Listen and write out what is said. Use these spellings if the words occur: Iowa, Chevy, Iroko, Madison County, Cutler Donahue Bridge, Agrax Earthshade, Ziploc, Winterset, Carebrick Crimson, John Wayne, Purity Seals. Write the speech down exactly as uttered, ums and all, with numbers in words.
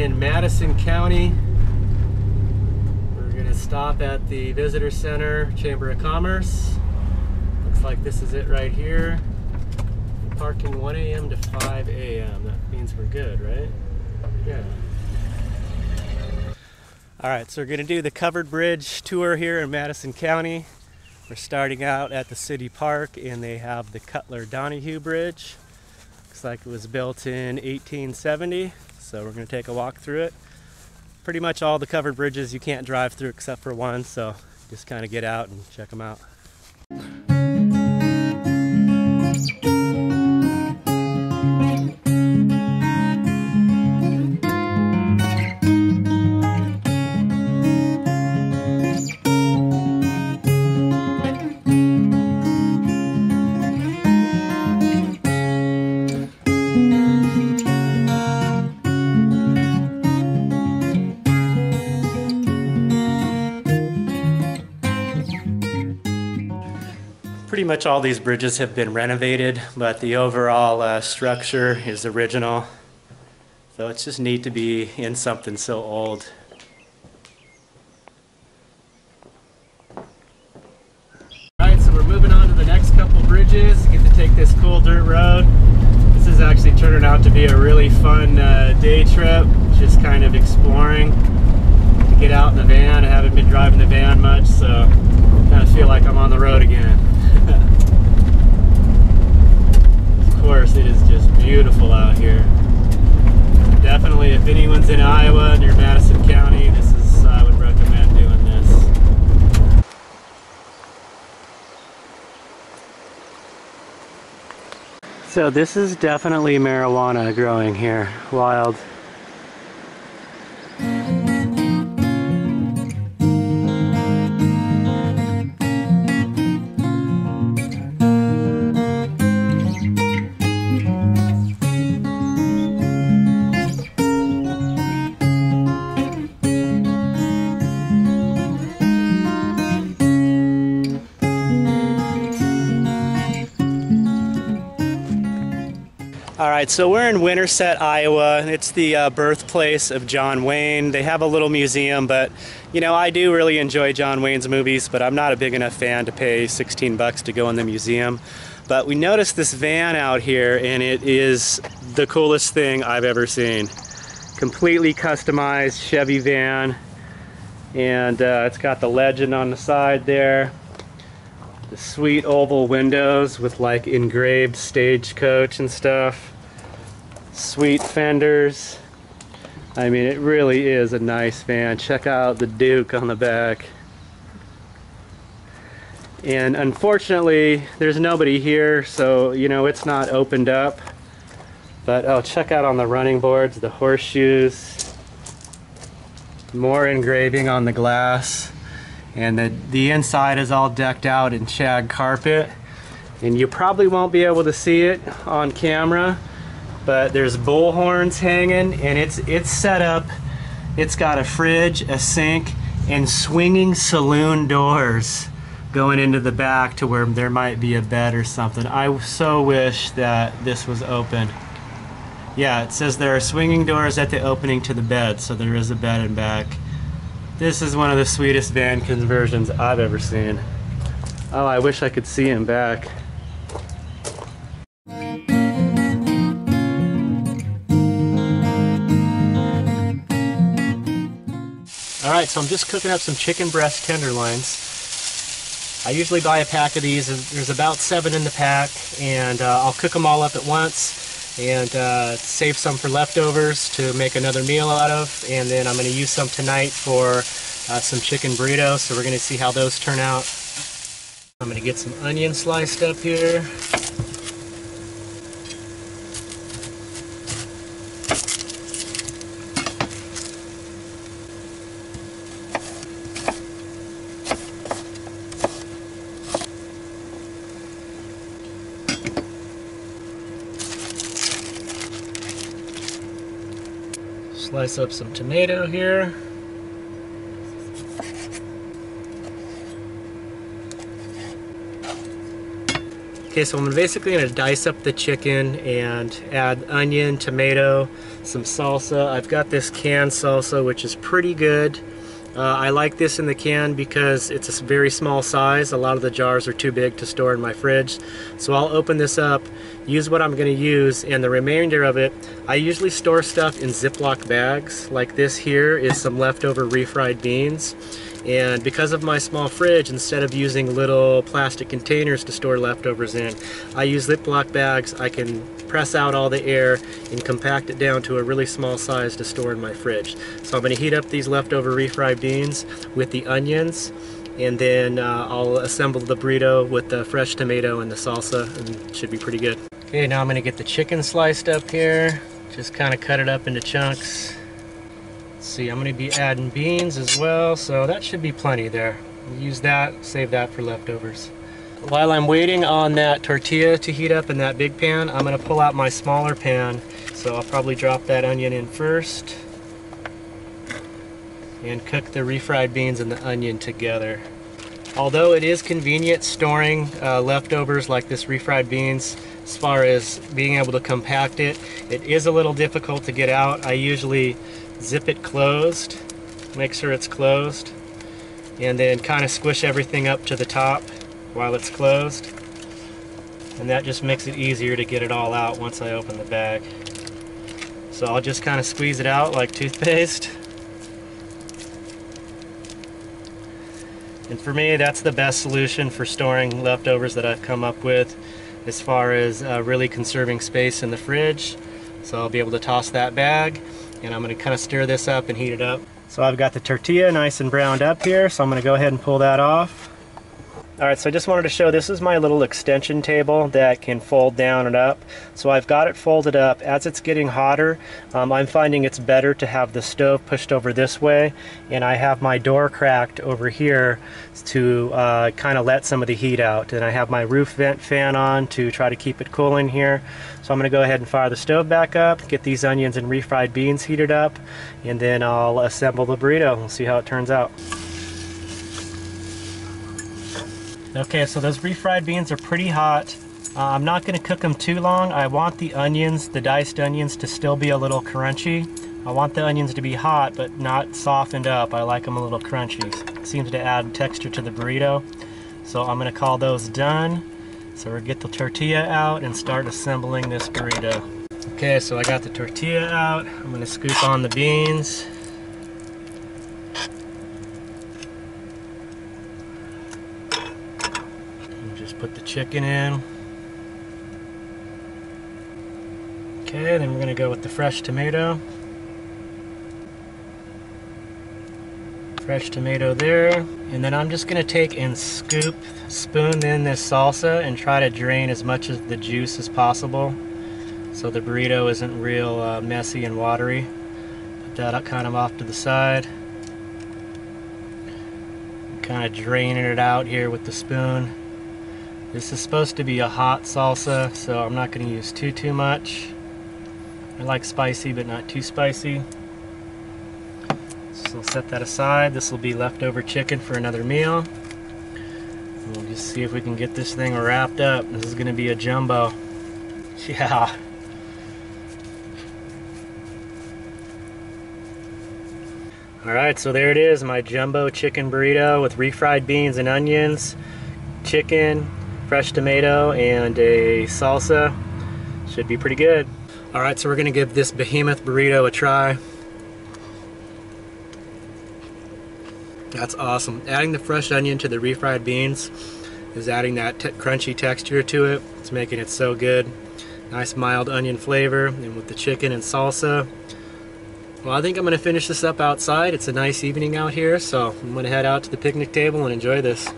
in Madison County. We're gonna stop at the Visitor Center, Chamber of Commerce. Looks like this is it right here. We're parking one A M to five A M That means we're good, right? Yeah. All right, so we're gonna do the covered bridge tour here in Madison County. We're starting out at the city park, and they have the Cutler Donahue Bridge. Looks like it was built in eighteen seventy, so we're going to take a walk through it. Pretty much all the covered bridges you can't drive through except for one, so just kind of get out and check them out. Pretty much all these bridges have been renovated, but the overall uh, structure is original. So it's just neat to be in something so old. All right, so we're moving on to the next couple bridges. You get to take this cool dirt road. This is actually turning out to be a really fun uh, day trip, just kind of exploring. To get out in the van, I haven't been driving the van much, so I kind of feel like I'm on the road again. Of course, it is just beautiful out here. Definitely, if anyone's in Iowa, near Madison County, this is, I would recommend doing this. So this is definitely marijuana growing here. Wild. All right, so we're in Winterset, Iowa. It's the uh, birthplace of John Wayne. They have a little museum, but you know, I do really enjoy John Wayne's movies, but I'm not a big enough fan to pay sixteen bucks to go in the museum. But we noticed this van out here, and it is the coolest thing I've ever seen. Completely customized Chevy van, and uh, it's got the legend on the side there. The sweet oval windows with like engraved stagecoach and stuff. Sweet fenders. I mean, it really is a nice van. Check out the Duke on the back. And unfortunately, there's nobody here, so you know, it's not opened up. But oh, check out on the running boards, the horseshoes. More engraving on the glass. And the, the inside is all decked out in shag carpet, and you probably won't be able to see it on camera, but there's bull horns hanging, and it's it's set up. It's got a fridge, a sink, and swinging saloon doors going into the back to where there might be a bed or something. I so wish that this was open. Yeah, it says there are swinging doors at the opening to the bed, so there is a bed in back. This is one of the sweetest van conversions I've ever seen. Oh, I wish I could see him back. All right, so I'm just cooking up some chicken breast tenderloins. I usually buy a pack of these. There's about seven in the pack, and uh, I'll cook them all up at once and uh, save some for leftovers to make another meal out of, and then I'm going to use some tonight for uh, some chicken burritos, so we're going to see how those turn out. I'm going to get some onion sliced up here. Slice up some tomato here. Okay, so I'm basically going to dice up the chicken and add onion, tomato, some salsa. I've got this canned salsa, which is pretty good. Uh, I like this in the can because it's a very small size. A lot of the jars are too big to store in my fridge. So I'll open this up, use what I'm going to use, and the remainder of it, I usually store stuff in Ziploc bags. Like this here is some leftover refried beans. And because of my small fridge, instead of using little plastic containers to store leftovers in, I use Ziploc bags. I can press out all the air and compact it down to a really small size to store in my fridge. So I'm going to heat up these leftover refried beans with the onions, and then uh, I'll assemble the burrito with the fresh tomato and the salsa, and it should be pretty good. Okay, now I'm going to get the chicken sliced up here. Just kind of cut it up into chunks. See, I'm going to be adding beans as well, so that should be plenty there. Use that, save that for leftovers. While I'm waiting on that tortilla to heat up in that big pan, I'm going to pull out my smaller pan, so I'll probably drop that onion in first and cook the refried beans and the onion together. Although it is convenient storing uh, leftovers like this refried beans, as far as being able to compact it, it is a little difficult to get out. I usually zip it closed, make sure it's closed, and then kind of squish everything up to the top while it's closed, and that just makes it easier to get it all out once I open the bag. So I'll just kind of squeeze it out like toothpaste. And for me, that's the best solution for storing leftovers that I've come up with, as far as uh, really conserving space in the fridge. So I'll be able to toss that bag, and I'm going to kind of stir this up and heat it up. So I've got the tortilla nice and browned up here, so I'm going to go ahead and pull that off. Alright, so I just wanted to show, this is my little extension table that can fold down and up. So I've got it folded up. As it's getting hotter, um, I'm finding it's better to have the stove pushed over this way, and I have my door cracked over here to uh, kind of let some of the heat out. And I have my roof vent fan on to try to keep it cool in here. So I'm going to go ahead and fire the stove back up, get these onions and refried beans heated up, and then I'll assemble the burrito and see how it turns out. Okay, so those refried beans are pretty hot. Uh, I'm not going to cook them too long. I want the onions, the diced onions, to still be a little crunchy. I want the onions to be hot, but not softened up. I like them a little crunchy. It seems to add texture to the burrito. So I'm going to call those done. So we'll get the tortilla out and start assembling this burrito. Okay, so I got the tortilla out. I'm going to scoop on the beans. Put the chicken in. Okay, then we're going to go with the fresh tomato. Fresh tomato there. And then I'm just going to take and scoop, spoon in this salsa and try to drain as much of the juice as possible so the burrito isn't real uh, messy and watery. Put that kind of off to the side. Kind of draining it out here with the spoon. This is supposed to be a hot salsa, so I'm not going to use too, too much. I like spicy, but not too spicy. So I'll set that aside. This will be leftover chicken for another meal. And we'll just see if we can get this thing wrapped up. This is going to be a jumbo. Yeah. Alright, so there it is, my jumbo chicken burrito with refried beans and onions, chicken, fresh tomato, and a salsa. Should be pretty good. Alright, so we're gonna give this behemoth burrito a try. That's awesome. Adding the fresh onion to the refried beans is adding that te crunchy texture to it. It's making it so good. Nice mild onion flavor, and with the chicken and salsa. Well, I think I'm gonna finish this up outside. It's a nice evening out here, so I'm gonna head out to the picnic table and enjoy this.